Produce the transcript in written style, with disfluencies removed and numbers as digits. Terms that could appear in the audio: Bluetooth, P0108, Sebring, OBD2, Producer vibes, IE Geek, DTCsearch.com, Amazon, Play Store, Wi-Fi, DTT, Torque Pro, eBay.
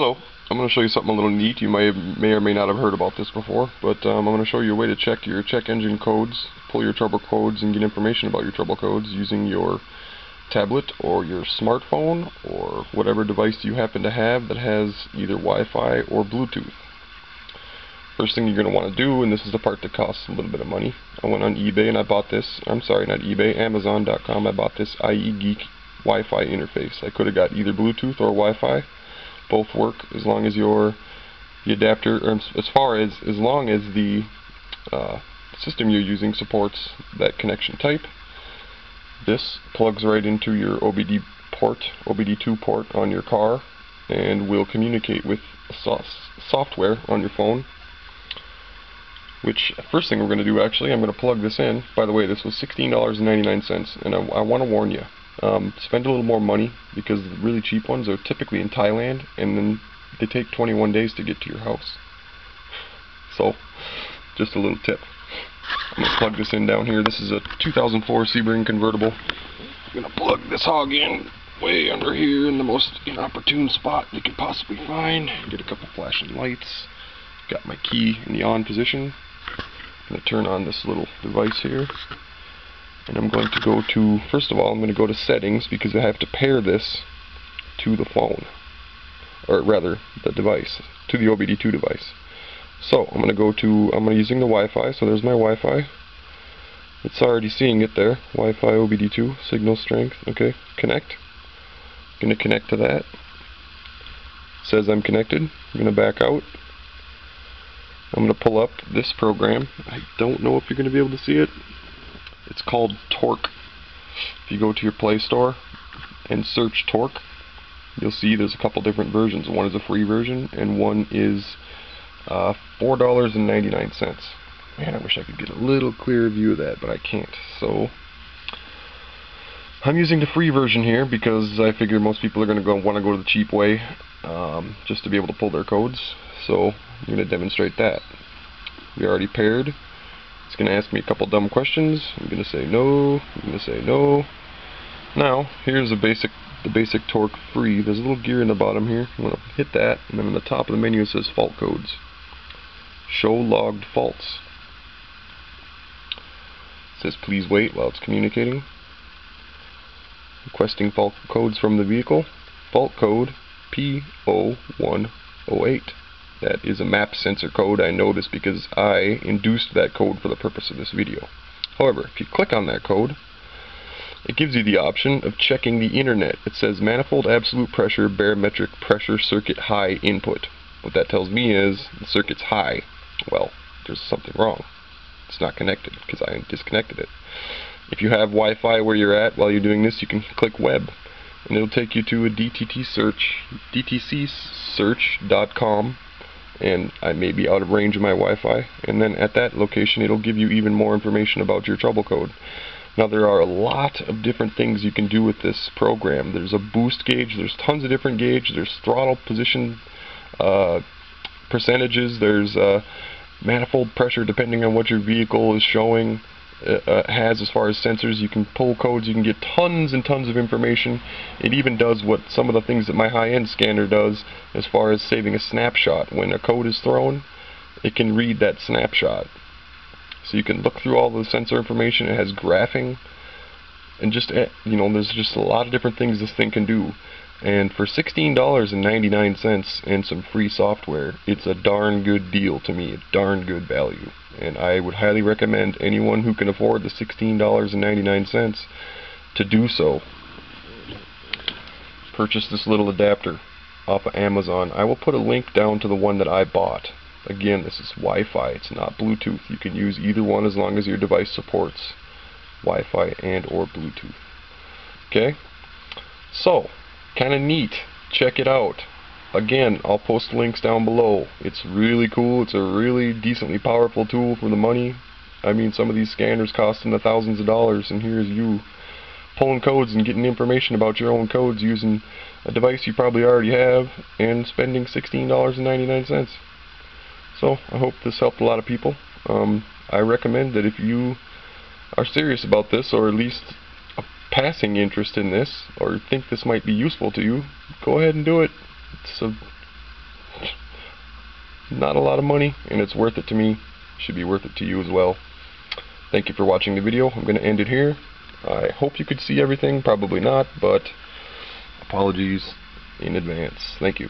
Hello, I'm going to show you something a little neat. You may or may not have heard about this before, but I'm going to show you a way to check your check engine codes, pull your trouble codes, and get information about your trouble codes using your tablet or your smartphone or whatever device you happen to have that has either Wi-Fi or Bluetooth. First thing you're going to want to do, and this is the part that costs a little bit of money, I went on eBay and I bought this, I'm sorry, not eBay, Amazon.com, I bought this IE Geek Wi-Fi interface. I could have got either Bluetooth or Wi-Fi. Both work as long as the adapter, or as long as the system you're using supports that connection type. This plugs right into your OBD port, OBD2 port on your car, and will communicate with software on your phone. Which first thing we're going to do, actually, I'm going to plug this in. By the way, this was $16.99, and I want to warn you. Spend a little more money, because the really cheap ones are typically in Thailand, and then they take 21 days to get to your house. So, just a little tip. I'm going to plug this in down here. This is a 2004 Sebring convertible. I'm going to plug this hog in way under here in the most inopportune spot you could possibly find. Get a couple flashing lights. Got my key in the on position. I'm going to turn on this little device here. And I'm going to go to, first of all, I'm going to go to settings, because I have to pair this to the phone, or rather, the device, to the OBD2 device. So, I'm going to go to, I'm using the Wi-Fi, so there's my Wi-Fi. It's already seeing it there, Wi-Fi OBD2, signal strength, okay, connect. I'm going to connect to that. It says I'm connected. I'm going to back out. I'm going to pull up this program. I don't know if you're going to be able to see it. It's called Torque. If you go to your Play Store and search Torque, you'll see there's a couple different versions. One is a free version, and one is $4.99. Man, I wish I could get a little clearer view of that, but I can't. So, I'm using the free version here because I figure most people are going to want to go the cheap way just to be able to pull their codes. So, I'm going to demonstrate that. We already paired. It's going to ask me a couple dumb questions. I'm going to say no. I'm going to say no. Now, here's the basic Torque free. There's a little gear in the bottom here. I'm going to hit that, and then on the top of the menu it says fault codes. Show logged faults. It says please wait while it's communicating. Requesting fault codes from the vehicle. Fault code P0108. That is a map sensor code. I know this because I induced that code for the purpose of this video. However, if you click on that code, it gives you the option of checking the internet. It says manifold absolute pressure, barometric pressure, circuit high input. What that tells me is the circuit's high. Well, there's something wrong. It's not connected because I disconnected it. If you have Wi-Fi where you're at while you're doing this, you can click web. And it'll take you to a DTT search, DTCsearch.com. And I may be out of range of my Wi-Fi, and then at that location it'll give you even more information about your trouble code. Now there are a lot of different things you can do with this program. There's a boost gauge, there's tons of different gauges, there's throttle position percentages, there's manifold pressure depending on what your vehicle is showing, has as far as sensors. You can pull codes, you can get tons and tons of information. It even does what some of the things that my high-end scanner does as far as saving a snapshot. When a code is thrown, it can read that snapshot. So you can look through all the sensor information, it has graphing, and just, you know, there's just a lot of different things this thing can do. And for $16.99 and some free software, it's a darn good deal to me, a darn good value. And I would highly recommend anyone who can afford the $16.99 to do so. Purchase this little adapter off of Amazon. I will put a link down to the one that I bought. Again, this is Wi-Fi, it's not Bluetooth. You can use either one as long as your device supports Wi-Fi and or Bluetooth. Okay? So, kind of neat. Check it out. Again, I'll post links down below. It's really cool. It's a really decently powerful tool for the money. I mean, some of these scanners cost in the thousands of dollars, and here's you pulling codes and getting information about your own codes using a device you probably already have and spending $16.99. So, I hope this helped a lot of people. I recommend that if you are serious about this, or at least a passing interest in this, or think this might be useful to you, go ahead and do it. It's a Not a lot of money, and it's worth it to me. Should be worth it to you as well. Thank you for watching the video. I'm going to end it here. I hope you could see everything. Probably not, but apologies in advance. Thank you.